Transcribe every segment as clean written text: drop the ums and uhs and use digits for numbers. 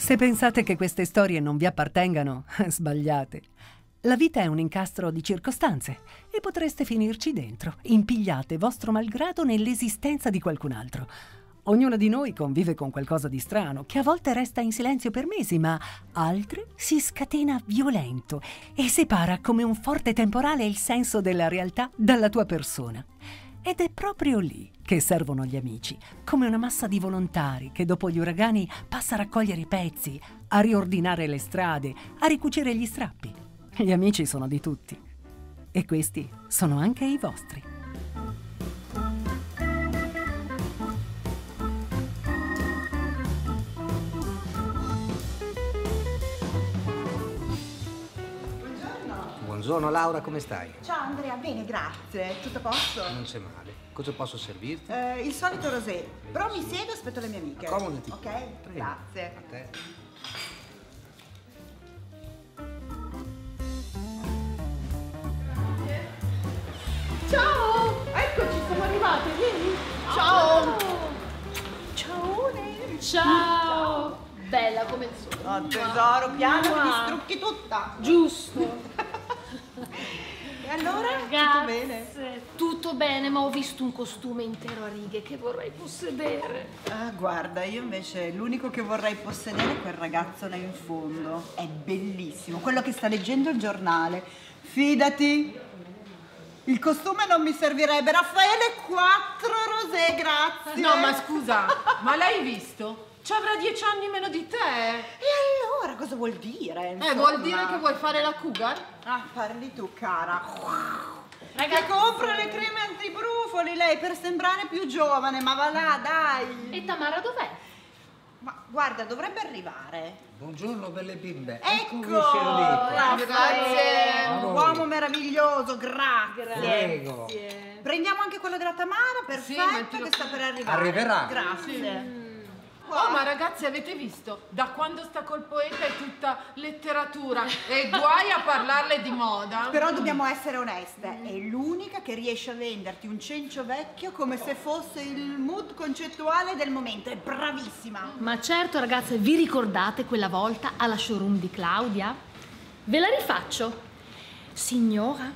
Se pensate che queste storie non vi appartengano, sbagliate. La vita è un incastro di circostanze e potreste finirci dentro, impigliate vostro malgrado nell'esistenza di qualcun altro. Ognuno di noi convive con qualcosa di strano, che a volte resta in silenzio per mesi, ma altre si scatena violento e separa come un forte temporale il senso della realtà dalla tua persona. Ed è proprio lì che servono gli amici, come una massa di volontari che dopo gli uragani passa a raccogliere i pezzi, a riordinare le strade, a ricucire gli strappi. Gli amici sono di tutti. E questi sono anche i vostri. Buongiorno Laura, come stai? Ciao Andrea, bene, grazie. Tutto a posto? Non c'è male. Cosa posso servirti? Il solito rosé. Però mi siedo e aspetto le mie amiche. Accomodati. Ok? Prego. Grazie. A te. Ciao! Eccoci, siamo arrivati, vieni! Ciao! Ciao! Ciao! Bella come il sole. Oh, tesoro, piano, che ti strucchi tutta. Giusto. E allora? Ragazze, tutto bene? Tutto bene, ma ho visto un costume intero a righe che vorrei possedere. Ah, guarda, io invece l'unico che vorrei possedere è quel ragazzo là in fondo. È bellissimo, quello che sta leggendo il giornale. Fidati, il costume non mi servirebbe. Raffaele, 4 rosé, grazie. No, ma scusa, ma l'hai visto? Ci avrà 10 anni meno di te. E allora cosa vuol dire? Vuol dire che vuoi fare la cougar? Ah, parli tu, cara. Ragazzi, che compra le creme antibrufoli lei per sembrare più giovane, ma va là, dai. E Tamara dov'è? Ma guarda, dovrebbe arrivare. Buongiorno belle bimbe. Ecco, grazie. Uomo meraviglioso, grazie. Prego. Prendiamo anche quello della Tamara, perfetto, che sta per arrivare. Arriverà. Grazie. Oh, ma ragazzi, avete visto? Da quando sta col poeta è tutta letteratura e guai a parlarle di moda. Però dobbiamo essere oneste, è l'unica che riesce a venderti un cencio vecchio come se fosse il mood concettuale del momento, è bravissima. Ma certo ragazze, vi ricordate quella volta alla showroom di Claudia? Ve la rifaccio. Signora,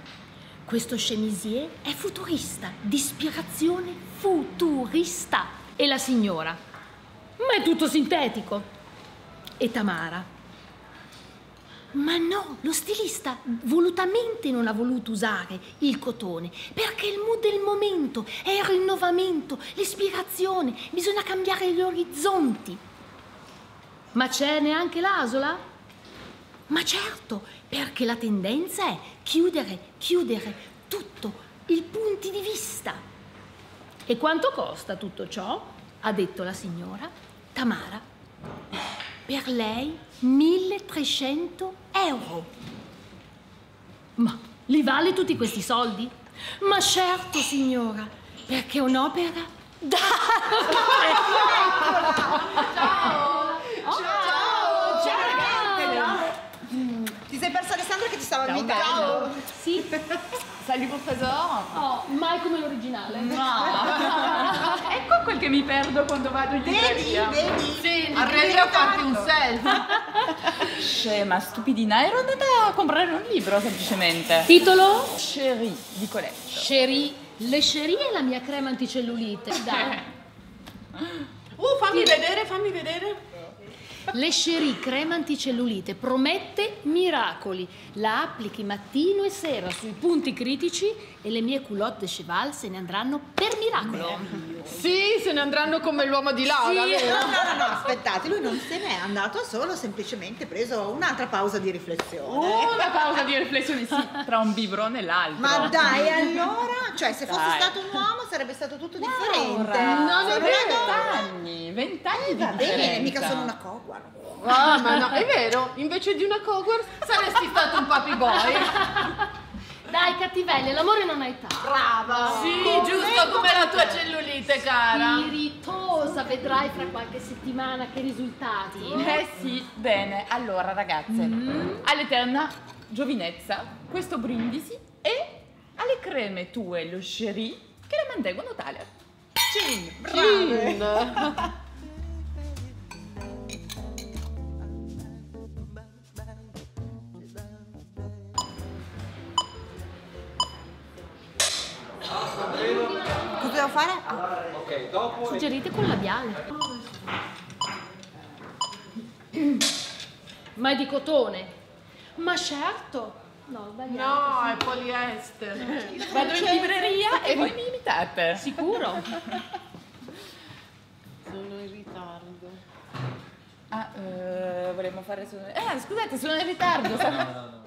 questo chemisier è futurista, di ispirazione futurista. E la signora? Ma è tutto sintetico. E Tamara? Ma no, lo stilista volutamente non ha voluto usare il cotone, perché il mood del momento è il rinnovamento, l'ispirazione, bisogna cambiare gli orizzonti. Ma c'è neanche l'asola? Ma certo, perché la tendenza è chiudere tutto, i punti di vista. E quanto costa tutto ciò? Ha detto la signora Tamara. Per lei 1.300 euro. Ma li vale tutti questi soldi? Ma certo signora, perché è un'opera da... Ciao! Ciao! Ciao! Ti sei persa Alessandra che ti stava invitando? Sì. Salut mon tesoro. Oh, mai come l'originale. No. Ecco quel che mi perdo quando vado in libreria. Vedi. Arrivi a farti un selfie. Scema, stupidina. Ero andata a comprare un libro, semplicemente. Titolo? Lecheri, di Colette. Lecheri. Lecheri è la mia crema anticellulite. Dai. Fammi vedere. Lecheri crema anticellulite promette miracoli. La applichi mattino e sera sui punti critici e le mie culotte de cheval se ne andranno per miracolo. Sì, se ne andranno come l'uomo di Laura. Sì. No, aspettate, lui non se n'è andato solo, ha semplicemente preso un'altra pausa di riflessione. Una pausa di riflessione, sì, tra un biberon e l'altro. Ma dai, allora, cioè se fosse stato un uomo sarebbe stato tutto differente. No, non 20 anni va bene, mica sono una cowgirl. Ah, ma no, è vero, invece di una cowgirl saresti stato un puppy boy. Dai, cattivelli, l'amore non ha età. Brava! Sì, giusto come la tua cellulite, cara. Spiritosa, vedrai fra qualche settimana che risultati. Sì, bene. Allora, ragazze, all'eterna giovinezza, questo brindisi e alle creme tue, Lecheri, che la mantengono tale. Cin! Brava! fare? Ah. Ok, dopo suggerite con labiale. Ma è di cotone? Ma certo! No, no, è poliestere. Vado in libreria e voi mi imitate. Sicuro? Sono in ritardo. Ah, volevamo fare... scusate, sono in ritardo. No, no, no.